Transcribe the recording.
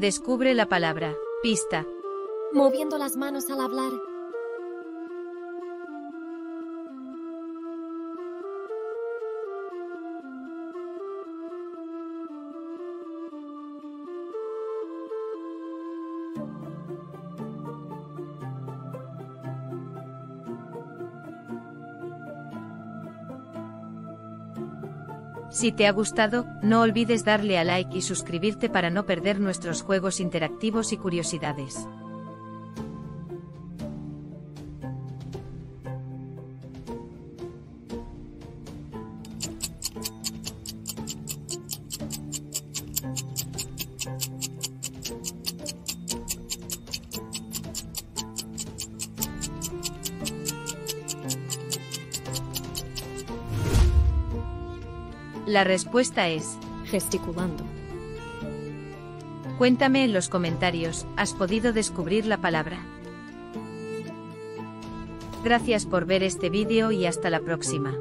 Descubre la palabra. Pista. Moviendo las manos al hablar. Si te ha gustado, no olvides darle a like y suscribirte para no perder nuestros juegos interactivos y curiosidades. La respuesta es gesticulando. Cuéntame en los comentarios, ¿has podido descubrir la palabra? Gracias por ver este vídeo y hasta la próxima.